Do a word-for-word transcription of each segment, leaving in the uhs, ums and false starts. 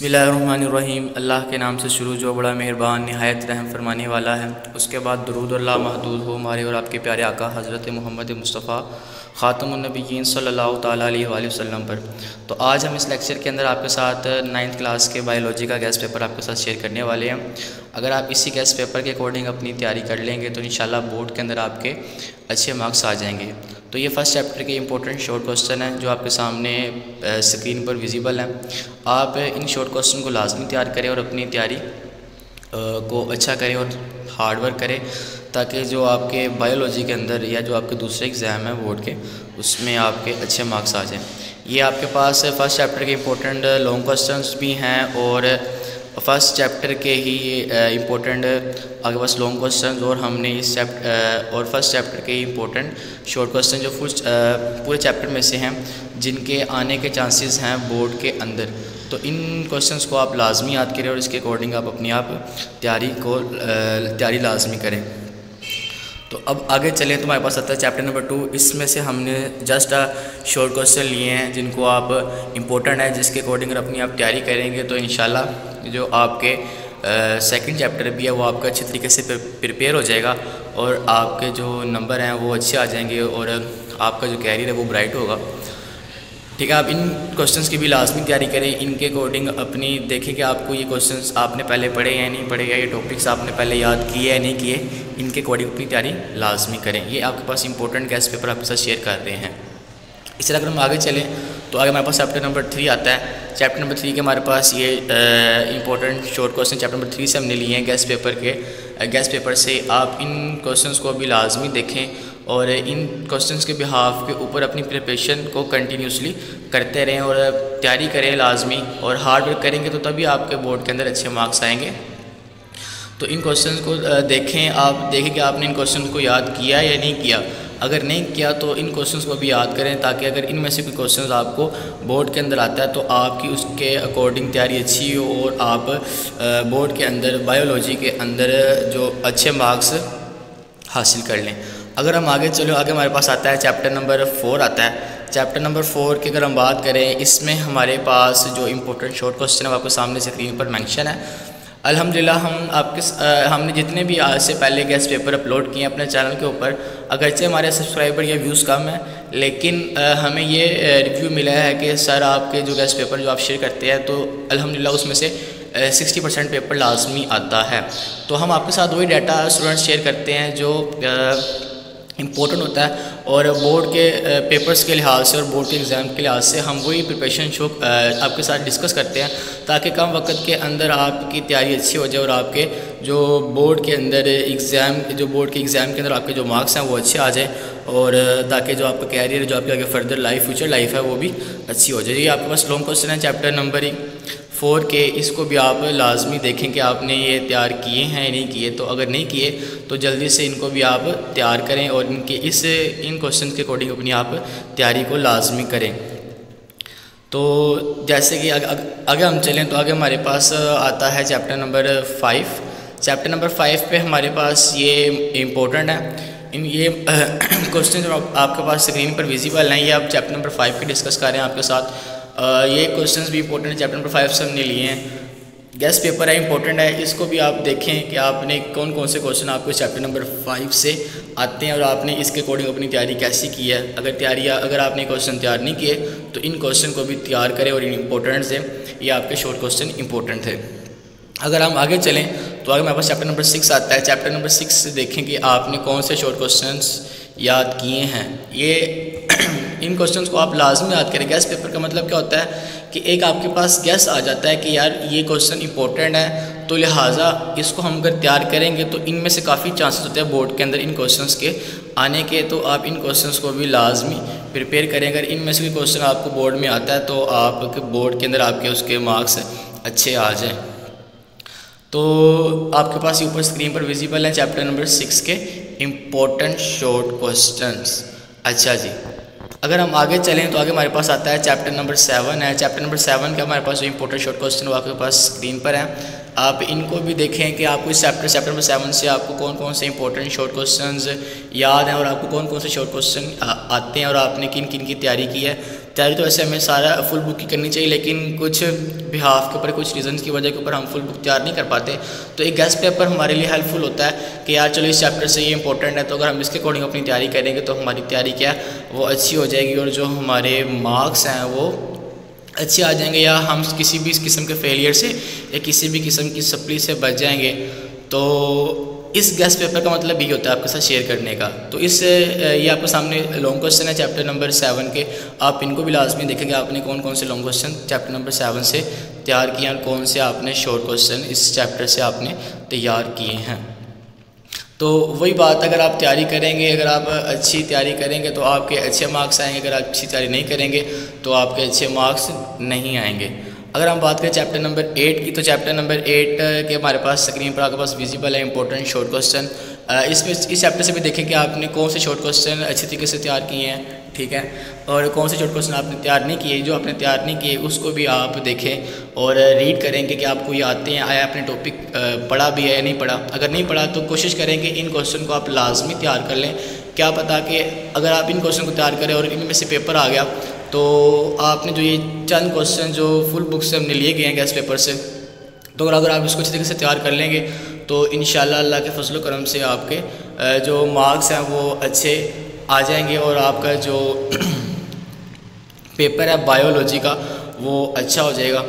बिस्मिल्लाहिर्रहमानिर्रहीम। अल्लाह के नाम से शुरू जो बड़ा मेहरबान निहायत रहम फरमाने वाला है। उसके बाद दरूद ला महदूद हो हमारे और आपके प्यारे आका हज़रत मोहम्मद मुस्तफ़ा ख़ातमुन्नबिय्यीन सल्लल्लाहु ताला अलैहि वसल्लम पर। तो आज हम इस लेक्चर के अंदर आपके साथ नाइन्थ क्लास के बायोलॉजी का गैस पेपर आपके साथ शेयर करने वाले हैं। अगर आप इसी गैस पेपर के अकॉर्डिंग अपनी तैयारी कर लेंगे तो इंशाल्लाह बोर्ड के अंदर आपके अच्छे मार्क्स आ जाएंगे। तो ये फर्स्ट चैप्टर के इंपॉर्टेंट शॉर्ट क्वेश्चन हैं जो आपके सामने स्क्रीन पर विजिबल हैं। आप इन शॉर्ट क्वेश्चन को लाजमी तैयार करें और अपनी तैयारी को अच्छा करें और हार्ड वर्क करें, ताकि जो आपके बायोलॉजी के अंदर या जो आपके दूसरे एग्ज़ाम हैं बोर्ड के, उसमें आपके अच्छे मार्क्स आ जाएं। ये आपके पास फर्स्ट चैप्टर के इंपॉर्टेंट लॉन्ग क्वेश्चंस भी हैं और फ़र्स्ट चैप्टर के ही ये इम्पोर्टेंट आपके पास लॉन्ग क्वेश्चन, और हमने इस चैप्टर और फर्स्ट चैप्टर के इम्पोर्टेंट शॉर्ट क्वेश्चन जो फुल पूरे चैप्टर में से हैं जिनके आने के चांसेस हैं बोर्ड के अंदर। तो इन क्वेश्चंस को आप लाजमी याद करें और इसके अकॉर्डिंग आप अपनी आप तैयारी को तैयारी लाजमी करें। तो अब आगे चलें तो हमारे पास आता है चैप्टर नंबर टू। इसमें से हमने जस्ट शॉर्ट क्वेश्चन लिए हैं जिनको आप इम्पोर्टेंट है, जिसके अकॉर्डिंग अपनी आप तैयारी करेंगे तो इंशाल्लाह जो आपके सेकंड चैप्टर भी है वो आपका अच्छे तरीके से प्रिपेयर हो जाएगा और आपके जो नंबर हैं वो अच्छे आ जाएंगे और आपका जो कैरियर है वो ब्राइट होगा। ठीक है, आप इन क्वेश्चंस की भी लाजमी तैयारी करें। इनके अकॉर्डिंग अपनी देखें कि आपको ये क्वेश्चंस आपने पहले पढ़े या नहीं पढ़े, या ये टॉपिक्स आपने पहले याद किए या नहीं किए, इनके अकॉर्डिंग अपनी तैयारी लाजमी करें। ये आपके पास इंपॉर्टेंट गैस पेपर आपके साथ शेयर कर रहे हैं। इसी तरह अगर हम आगे चलें तो आगे हमारे पास चैप्टर नंबर थ्री आता है। चैप्टर नंबर थ्री के हमारे पास ये important short question chapter number three से हमने लिए हैं गैस पेपर के गैस पेपर से। आप इन क्वेश्चंस को भी लाजमी देखें और इन क्वेश्चंस के बिहाफ के ऊपर अपनी प्रिपरेशन को कंटिन्यूसली करते रहें और तैयारी करें लाजमी और हार्ड वर्क करेंगे तो तभी आपके बोर्ड के अंदर अच्छे मार्क्स आएंगे। तो इन क्वेश्चंस को देखें, आप देखें कि आपने इन क्वेश्चन को याद किया या नहीं किया। अगर नहीं किया तो इन क्वेश्चंस को भी याद करें, ताकि अगर इनमें से कोई क्वेश्चंस आपको बोर्ड के अंदर आता है तो आपकी उसके अकॉर्डिंग तैयारी अच्छी हो और आप बोर्ड के अंदर बायोलॉजी के अंदर जो अच्छे मार्क्स हासिल कर लें। अगर हम आगे चलो आगे हमारे पास आता है चैप्टर नंबर फोर आता है। चैप्टर नंबर फोर की अगर हम बात करें, इसमें हमारे पास जो इम्पोर्टेंट शॉर्ट क्वेश्चन है आपके सामने स्क्रीन पर मेंशन है। अल्हम्दुलिल्लाह हम आपके आ, हमने जितने भी आज से पहले गैस पेपर अपलोड किए हैं अपने चैनल के ऊपर, अगरचे हमारे सब्सक्राइबर या व्यूज़ कम हैं, लेकिन आ, हमें ये रिव्यू मिला है कि सर आपके जो गैस पेपर जो आप शेयर करते हैं तो अल्हम्दुलिल्लाह उसमें से सिक्सटी परसेंट पेपर लाजमी आता है। तो हम आपके साथ वही डाटा स्टूडेंट्स शेयर करते हैं जो आ, इम्पोर्टेंट होता है और बोर्ड के पेपर्स के लिहाज से और बोर्ड के एग्ज़ाम के लिहाज से हम वही प्रिपरेशन शो आपके साथ डिस्कस करते हैं, ताकि कम वक्त के अंदर आपकी तैयारी अच्छी हो जाए और आपके जो बोर्ड के अंदर एग्ज़ाम जो बोर्ड के एग्ज़ाम के अंदर आपके जो मार्क्स हैं वो अच्छे आ जाएँ, और ताकि जो आपका कैरियर जो आपके आगे फर्दर लाइफ फ्यूचर लाइफ है वो भी अच्छी हो जाए। ये आपके पास लॉन्ग क्वेश्चन है चैप्टर नंबर फोर के। इसको भी आप लाजमी देखें कि आपने ये तैयार किए हैं या नहीं किए। तो अगर नहीं किए तो जल्दी से इनको भी आप तैयार करें और इनके इस इन क्वेश्चन के अकॉर्डिंग अपनी आप तैयारी को लाजमी करें। तो जैसे कि अग, अग, आगे हम चलें तो आगे हमारे पास आता है chapter number five. Chapter number five पे हमारे पास ये इम्पोर्टेंट है। इन ये क्वेश्चन जो आप, आपके पास स्क्रीन पर विजिबल हैं, ये आप चैप्टर नंबर फाइव के डिस्कस कर रहे हैं आपके साथ। आ, ये क्वेश्चंस भी इंपॉर्टेंट चैप्टर नंबर फाइव से हमने लिए हैं। गैस पेपर है, इंपॉर्टेंट है, इसको भी आप देखें कि आपने कौन कौन से क्वेश्चन आपको चैप्टर नंबर फाइव से आते हैं और आपने इसके अकॉर्डिंग अपनी तैयारी कैसी की है। अगर तैयारी अगर आपने क्वेश्चन तैयार नहीं किए तो इन क्वेश्चन को भी तैयार करें और इन इंपॉर्टेंट से ये आपके शॉर्ट क्वेश्चन इंपॉर्टेंट थे। अगर हम आगे चलें तो आगे हमारे पास चैप्टर नंबर सिक्स आता है। चैप्टर नंबर सिक्स से देखें कि आपने कौन से शॉर्ट क्वेश्चन याद किए हैं। ये इन क्वेश्चंस को आप लाजमी याद करें। गैस पेपर का मतलब क्या होता है कि एक आपके पास गैस आ जाता है कि यार ये क्वेश्चन इंपॉर्टेंट है, तो लिहाजा इसको हम अगर तैयार करेंगे तो इनमें से काफ़ी चांसेस होते हैं बोर्ड के अंदर इन क्वेश्चंस के आने के। तो आप इन क्वेश्चंस को भी लाजमी प्रिपेयर करें। अगर इनमें से कोई क्वेश्चन आपको बोर्ड में आता है तो आप बोर्ड के अंदर आपके उसके मार्क्स अच्छे आ जाएँ। तो आपके पास ऊपर स्क्रीन पर विजिबल है चैप्टर नंबर सिक्स के इम्पोर्टेंट शॉर्ट क्वेश्चंस। अच्छा जी, अगर हम आगे चलें तो आगे हमारे पास आता है चैप्टर नंबर सेवन है। चैप्टर नंबर सेवन का हमारे पास जो इंपॉर्टेंट शॉर्ट क्वेश्चन वो आपके पास स्क्रीन पर है। आप इनको भी देखें कि आपको इस चैप्टर चैप्टर नंबर सेवन से आपको कौन कौन से इंपॉर्टेंट शॉर्ट क्वेश्चंस याद हैं और आपको कौन कौन से शॉर्ट क्वेश्चन आते हैं और आपने किन किन की तैयारी की है। तैयारी तो वैसे हमें सारा फुल बुक की करनी चाहिए, लेकिन कुछ बिहाफ के ऊपर, कुछ रीज़न्स की वजह के ऊपर हम फुल बुक तैयार नहीं कर पाते। तो एक गेस्ट पेपर हमारे लिए हेल्पफुल होता है कि यार चलो इस चैप्टर से ये इंपॉर्टेंट है, तो अगर हम इसके अकॉर्डिंग अपनी तैयारी करेंगे तो हमारी तैयारी क्या वो अच्छी हो जाएगी और जो हमारे मार्क्स हैं वो अच्छे आ जाएंगे या हम किसी भी किस्म के फेलियर से या किसी भी किस्म की सप्ली से बच जाएंगे। तो इस गेस्ट पेपर का मतलब ये होता है आपके साथ शेयर करने का। तो इस ये आपके सामने लॉन्ग क्वेश्चन है चैप्टर नंबर सेवन के, आप इनको भी लाजमी देखेंगे आपने कौन कौन से long question chapter number seven से तैयार किए हैं और कौन से आपने शॉर्ट क्वेश्चन इस चैप्टर से आपने तैयार किए हैं। तो वही बात, अगर आप तैयारी करेंगे, अगर आप अच्छी तैयारी करेंगे तो आपके अच्छे मार्क्स आएंगे, अगर आप अच्छी तैयारी नहीं करेंगे तो आपके अच्छे मार्क्स नहीं आएंगे। अगर हम बात करें चैप्टर नंबर एट की, तो चैप्टर नंबर एट के हमारे पास स्क्रीन पर आपके पास विजिबल है इंपॉर्टेंट शॉर्ट क्वेश्चन। इसमें इस चैप्टर से भी देखें कि आपने कौन से शॉर्ट क्वेश्चन अच्छे तरीके से तैयार किए हैं, ठीक है, और कौन से शॉर्ट क्वेश्चन आपने तैयार नहीं किए। जो आपने तैयार नहीं किए उसको भी आप देखें और रीड करेंगे कि आपको ये आते हैं, आया आपने टॉपिक पढ़ा भी है या नहीं पढ़ा। अगर नहीं पढ़ा तो कोशिश करें कि इन क्वेश्चन को आप लाजमी तैयार कर लें। क्या पता कि अगर आप इन क्वेश्चन को तैयार करें और इनमें से पेपर आ गया तो आपने जो ये चंद क्वेश्चन जो फुल बुक से हमने लिए गए हैं गेस्ट पेपर से, तो अगर अगर आप इसको अच्छी तरीके से तैयार कर लेंगे तो इंशाल्लाह अल्लाह के फजल करम से आपके जो मार्क्स हैं वो अच्छे आ जाएंगे और आपका जो पेपर है बायोलॉजी का वो अच्छा हो जाएगा।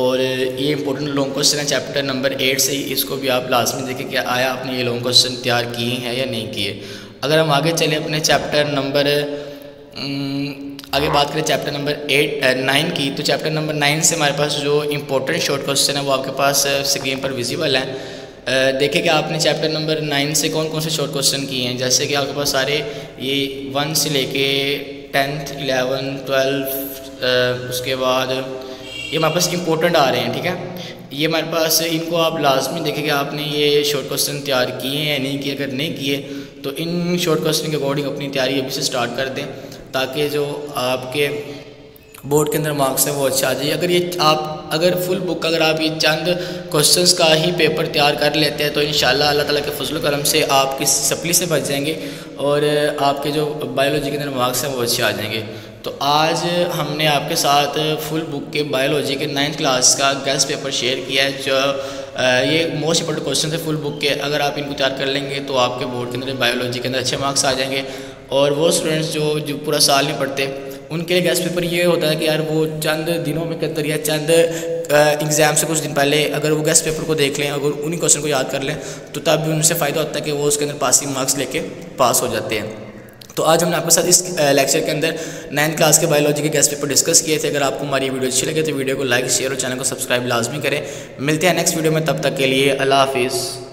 और ये इंपॉर्टेंट लॉन्ग क्वेश्चन है चैप्टर नंबर एट से ही, इसको भी आप लास्ट में देखें कि आया आपने ये लॉन्ग क्वेश्चन तैयार किए हैं या नहीं किए। अगर हम आगे चलें अपने चैप्टर नंबर आगे बात करें चैप्टर नंबर एट नाइन की, तो चैप्टर नंबर नाइन से हमारे पास जो इंपॉर्टेंट शॉर्ट क्वेश्चन है वो आपके पास स्क्रीन पर विजिबल है। देखें कि आपने चैप्टर नंबर नाइन से कौन कौन से शॉर्ट क्वेश्चन किए हैं। जैसे कि आपके पास सारे ये वन से लेके टेंथ इलेवन ट्वेल्व उसके बाद ये हमारे पास इंपॉर्टेंट आ रहे हैं, ठीक है, ये हमारे पास, इनको आप लाजमी देखें कि आपने ये शॉर्ट क्वेश्चन तैयार किए हैं या नहीं किए। अगर नहीं किए तो इन शॉर्ट क्वेश्चन के अकॉर्डिंग अपनी तैयारी अभी से स्टार्ट कर दें ताकि जो आपके बोर्ड के अंदर मार्क्स हैं वो अच्छा आ जाए। अगर ये आप अगर फुल बुक अगर आप ये चंद क्वेश्चंस का ही पेपर तैयार कर लेते हैं तो इंशाल्लाह अल्लाह ताला के फजल करम से आप किस सप्ली से बच जाएंगे और आपके जो बायोलॉजी के अंदर मार्क्स हैं वो अच्छे आ जाएंगे। तो आज हमने आपके साथ फुल बुक के बायोलॉजी के नाइन्थ क्लास का गेस्ट पेपर शेयर किया है, जो ये मोस्ट इंपॉर्टेंट क्वेश्चन है फुल बुक के। अगर आप इनको तैयार कर लेंगे तो आपके बोर्ड के अंदर बायोलॉजी के अंदर अच्छे मार्क्स आ जाएंगे। और वो स्टूडेंट्स जो जो पूरा साल नहीं पढ़ते उनके लिए गेस्ट पेपर ये होता है कि यार वो चंद दिनों में कतर या चंद एग्ज़ाम से कुछ दिन पहले अगर वो गेस्ट पेपर को देख लें, अगर उन्हीं क्वेश्चन को याद कर लें तो तब भी उनसे फ़ायदा होता है कि वो उसके अंदर पासिंग मार्क्स लेके पास हो जाते हैं। तो आज हमने आपके साथ इस लेक्चर के अंदर नाइन्थ क्लास के बायोलॉजी के गेस्ट पेपर डिस्कस किए थे। अगर आपको हमारी वीडियो अच्छी लगे तो वीडियो को लाइक, शेयर और चैनल को सब्सक्राइब लाजमी करें। मिलते हैं नेक्स्ट वीडियो में, तब तक के लिए अल्लाह हाफिज़।